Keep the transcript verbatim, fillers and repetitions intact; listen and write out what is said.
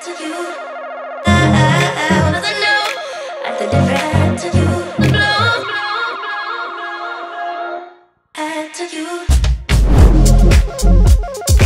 to you.